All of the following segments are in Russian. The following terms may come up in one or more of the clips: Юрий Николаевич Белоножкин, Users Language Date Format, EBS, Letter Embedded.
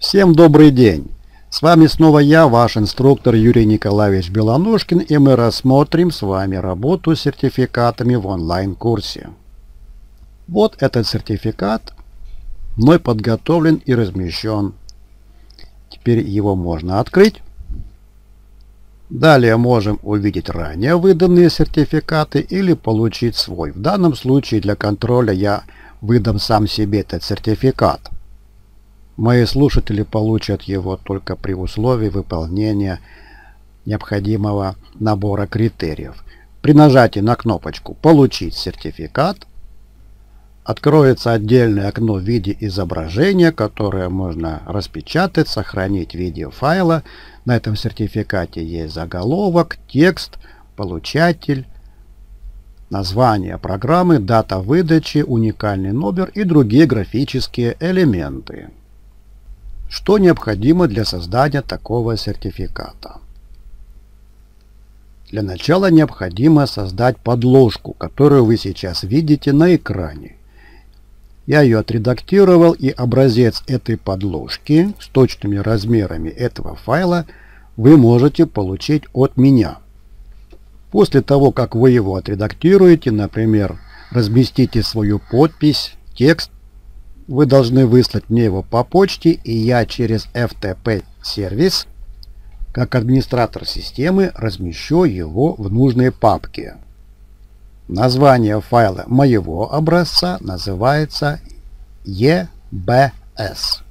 Всем добрый день! С вами снова я, ваш инструктор Юрий Николаевич Белоножкин, и мы рассмотрим с вами работу с сертификатами в онлайн-курсе. Вот этот сертификат мной подготовлен и размещен. Теперь его можно открыть. Далее можем увидеть ранее выданные сертификаты или получить свой. В данном случае для контроля я выдам сам себе этот сертификат. Мои слушатели получат его только при условии выполнения необходимого набора критериев. При нажатии на кнопочку «Получить сертификат» откроется отдельное окно в виде изображения, которое можно распечатать, сохранить в виде файла. На этом сертификате есть заголовок, текст, получатель, название программы, дата выдачи, уникальный номер и другие графические элементы. Что необходимо для создания такого сертификата? Для начала необходимо создать подложку, которую вы сейчас видите на экране. Я ее отредактировал, и образец этой подложки с точными размерами этого файла вы можете получить от меня. После того, как вы его отредактируете, например, разместите свою подпись, текст, вы должны выслать мне его по почте, и я через FTP-сервис, как администратор системы, размещу его в нужной папке. Название файла моего образца называется EBS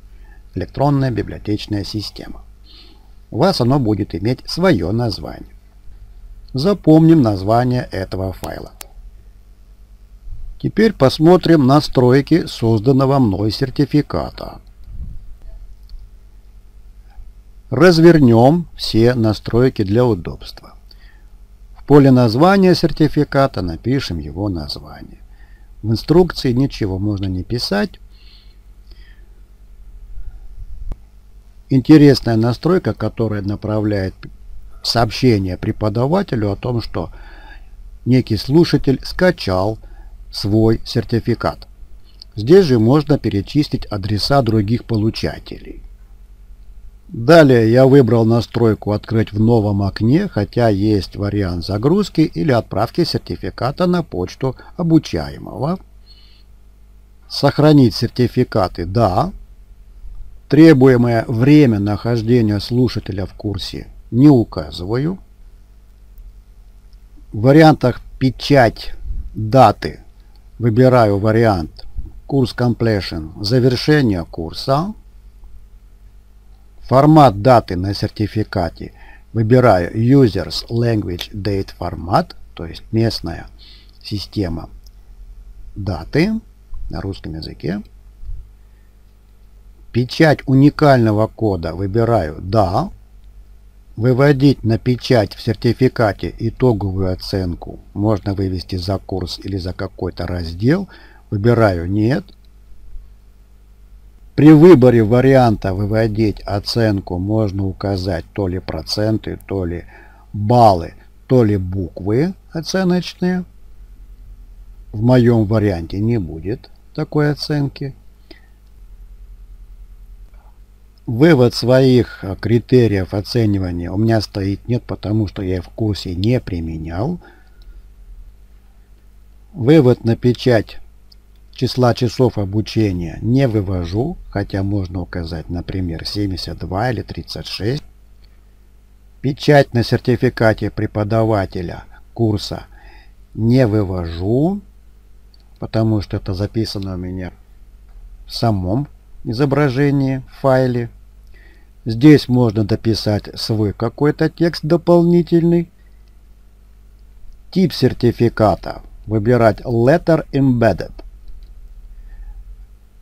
– электронная библиотечная система. У вас оно будет иметь свое название. Запомним название этого файла. Теперь посмотрим настройки созданного мной сертификата. Развернем все настройки для удобства. В поле названия сертификата напишем его название. В инструкции ничего можно не писать. Интересная настройка, которая направляет сообщение преподавателю о том, что некий слушатель скачал свой сертификат. Здесь же можно перечислить адреса других получателей. Далее я выбрал настройку «Открыть в новом окне», хотя есть вариант загрузки или отправки сертификата на почту обучаемого. Сохранить сертификаты «Да». Требуемое время нахождения слушателя в курсе не указываю. В вариантах «Печать даты» выбираю вариант «Курс Completion» – «Завершение курса». Формат даты на сертификате выбираю Users Language Date Format, то есть местная система даты на русском языке. Печать уникального кода выбираю «Да». Выводить на печать в сертификате итоговую оценку можно вывести за курс или за какой-то раздел. Выбираю «Нет». При выборе варианта «Выводить оценку» можно указать то ли проценты, то ли баллы, то ли буквы оценочные. В моем варианте не будет такой оценки. Вывод своих критериев оценивания у меня стоит «Нет», потому что я их в курсе не применял. Вывод на печать числа часов обучения не вывожу, хотя можно указать, например, 72 или 36. Печать на сертификате преподавателя курса не вывожу, потому что это записано у меня в самом изображении, в файле. Здесь можно дописать свой какой-то текст дополнительный. Тип сертификата выбирать Letter Embedded.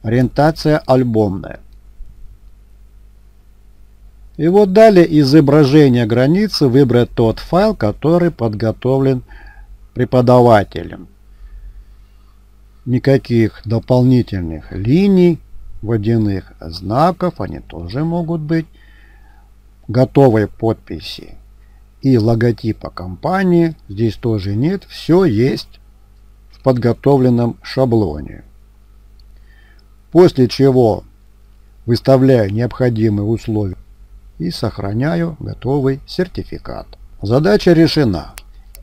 Ориентация альбомная. И вот далее изображение границы выбрать тот файл, который подготовлен преподавателем. Никаких дополнительных линий, водяных знаков, они тоже могут быть. Готовой подписи и логотипа компании здесь тоже нет. Все есть в подготовленном шаблоне. После чего выставляю необходимые условия и сохраняю готовый сертификат. Задача решена.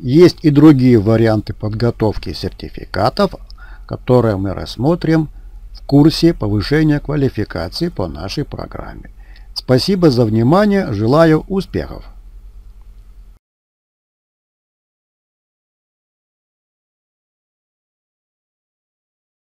Есть и другие варианты подготовки сертификатов, которые мы рассмотрим в курсе повышения квалификации по нашей программе. Спасибо за внимание, желаю успехов!